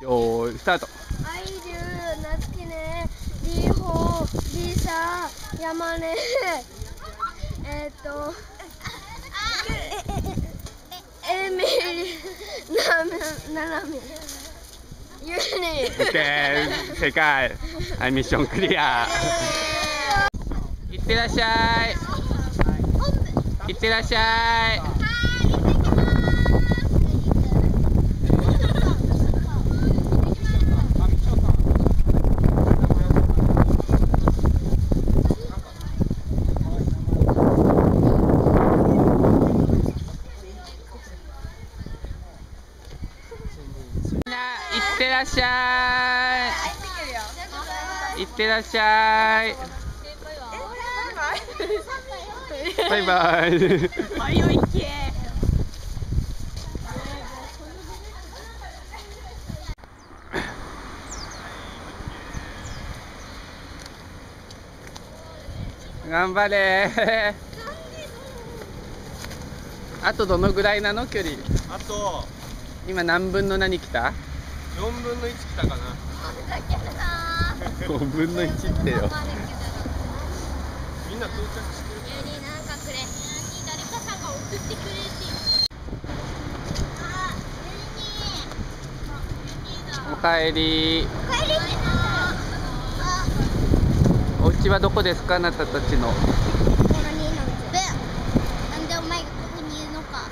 よーい、スタート。アイリュウ、ナツキネ、リホ、リサ、ヤマネ、エミリ、ナナミ、ユニ。オッケー、正解。はい、ミッションクリア。いってらっしゃい。いってらっしゃい。いってらっしゃい。いってらっしゃい。バイバイ。バイバイ。頑張れ。あとどのぐらいなの距離？あと今何分の何来た？4分の1来たかな。4分の1ってよ。みんな到着してる。ユニなんかくれ。誰かさんが送ってくれって。あ、ユニ。おかえり。おかえり。お家はどこですか、あなたたちの。なんでお前がここにいるのか。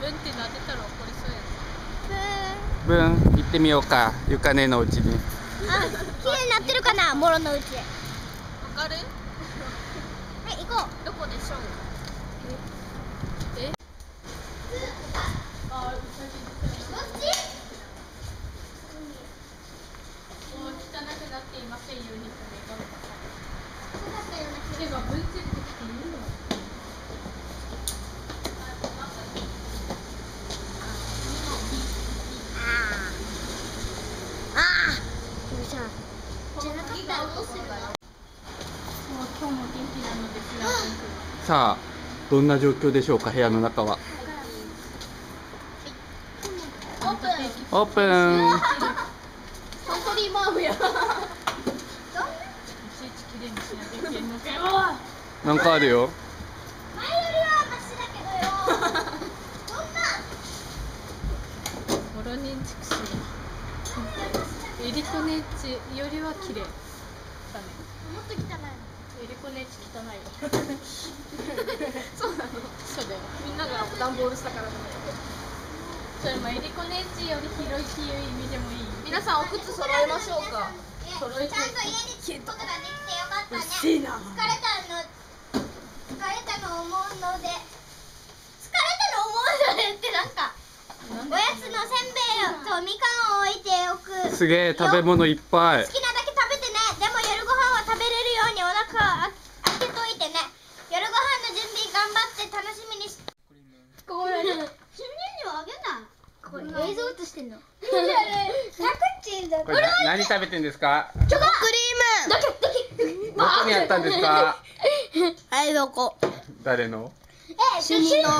ブンってなってたら怒りそうや。分行ってみようか、ゆかねのうちに。あ、綺麗になってるかな、もろのうち。わかる。はい、行こう。どこでしょう。え。あ、こっち。もう汚くなっていませんように。それが分ついてきているの。さあ、どんな状況でしょうか、部屋の中は。オープン。なんかあるよ。エリコネッチよりは綺麗だね。もっと汚いの。エリコネッチ汚いよ。そうなの。そうだよ。みんなが段ボールしたからだね。それもエリコネッチより広いっていう意味でもいい。皆さんお靴揃えましょうか。揃えて。ちゃんと家に着ることができてよかったね。うれしいな。疲れたの思うので。疲れたの思うのでってなんか。おやつのせんべいとみかんを置いておく。すげえ、食べ物いっぱい。好きなだけ食べてね。でも夜ご飯は食べれるようにお腹を開けといてね。夜ご飯の準備頑張って楽しみにし。これね。主任にはあげない。これ映像映してんの。これ何食べてんですか。チョコクリーム。どこにあったんですか。はい、どこ。誰の。主任の。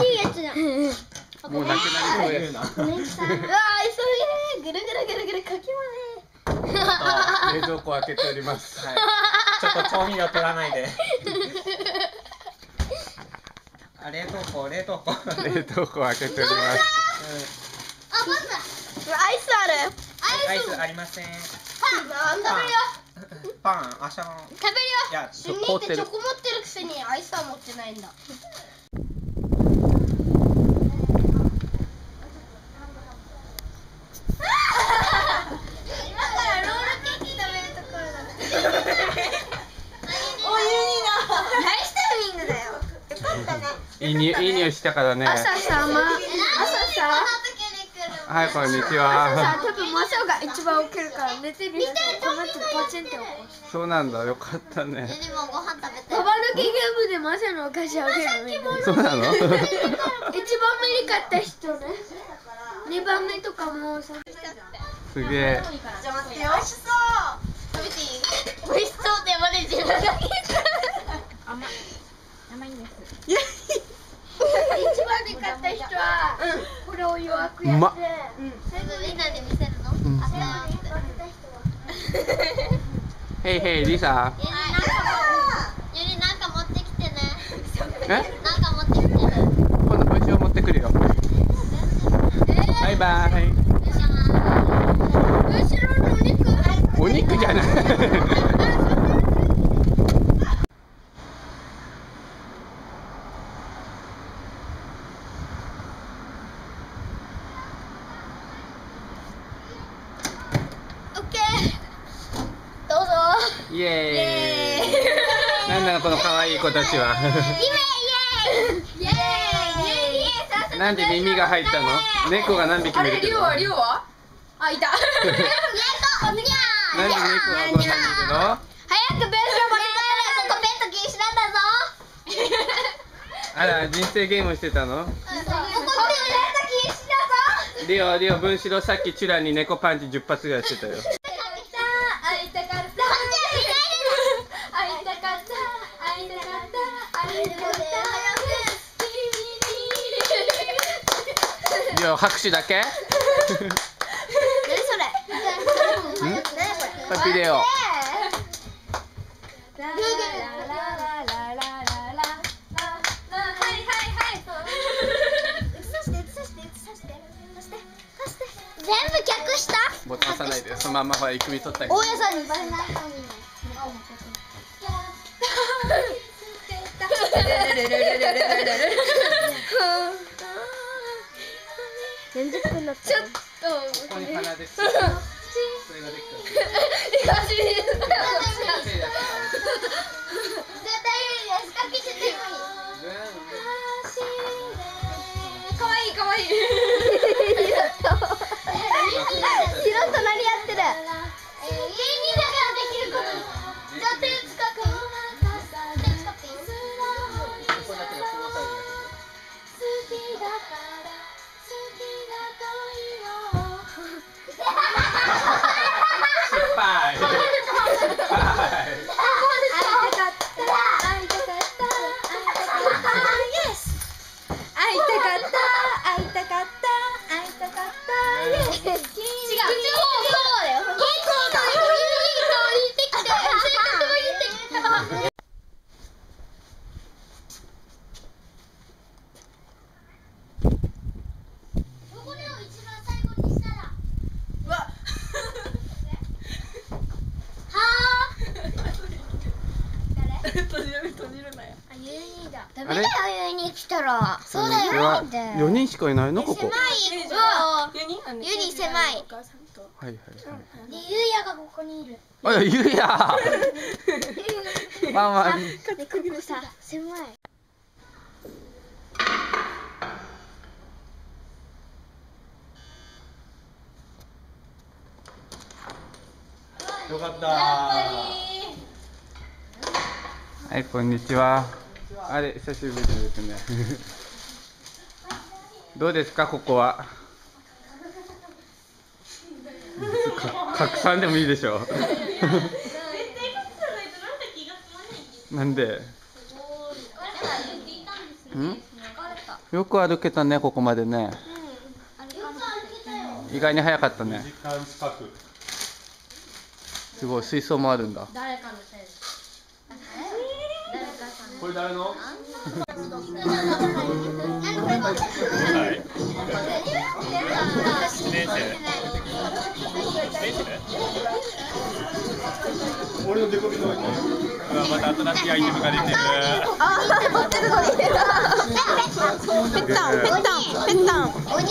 もうなくなりそうやな。うわー、急げー、ぐるぐるぐるぐるかき混ぜ。冷蔵庫開けております。はい、ちょっと調味料取らないで。あ、冷凍庫開けております。あ、まず。アイスある。アイスありません。パン、あしゃん。食べるよ。いや、主任ってチョコ持ってるくせに、アイスは持ってないんだ。いい匂いしたからね。はい、こんにちは。多分マショが一番起きるから寝てる。そうなんだ、よかったね。ババ抜きゲームでマショのお菓子を起きる。そうなの？一番目に勝った人ね。2番目とかもさ。すげえ。美味しそう。美味しそうでまで自分が言った。甘いんです。一番で買った人はこれを予約やって、全部みんなで見せるの。へい、リサ。ゆりなんか持ってきてね。なんか持ってきてね。今度帽子を持ってくるよ。バイバーイ。お肉じゃない。イエーイ。なんなのこの可愛い子たちは。イエーイイエーイ。なんで耳が入ったの？猫が何匹もいるけど。あれリオは？あ、いた。猫おにゃ。なんで猫が5匹いるの？早くベースを持ってくる。そこペット禁止なんだぞ。あら、人生ゲームしてたの？ここペット禁止だぞ。リオ文四郎さっきチュラに猫パンチ10発ぐらいしてたよ。拍手だけ？何それ？何これ？パピレオ。全部逆下？ボタン押さないで、そのままほら首取ったり。大家さんにバレないように。ちょっとここに鼻できた。それができた。絶対ユリは仕掛けちゃってもいい。かわいいかわいい。ヒロと何やってる？芸人だからできること。じゃあ手使って。手使っていい？ここだけの交代です。好きだから。4人しかいないのここ。狭い。ゆり狭い。はいはいはい。でゆうやがここにいる。あらゆうや。ワンワン。でここさ狭い。よかった。はいこんにちは。あれ久しぶりですね。どうですかここは。拡散でもいいでしょ。なんで。よく歩けたねここまでね。意外に早かったね。すごい水槽もあるんだ。これ誰の？俺のデコビの。また新しいアイテムが出てる。ああ、持ってるのに。ペッタン、ペッタン、ペッタン。鬼。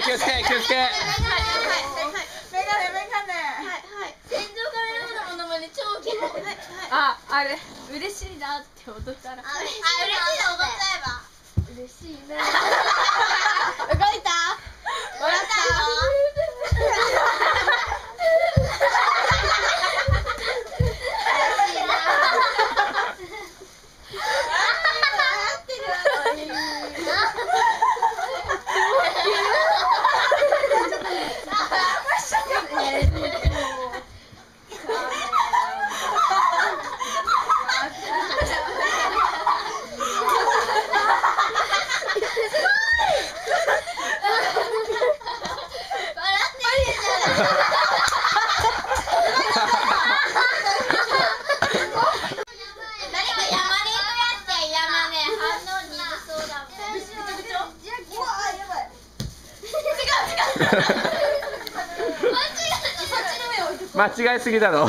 て気をつけて気をつけて。メガネメガネ。はいはい。天井からのものまね超綺麗。ああれ嬉しいなって踊ったら。あ嬉しいな踊っちゃえば。嬉しいな。動いた？笑った？間違いすぎだろ。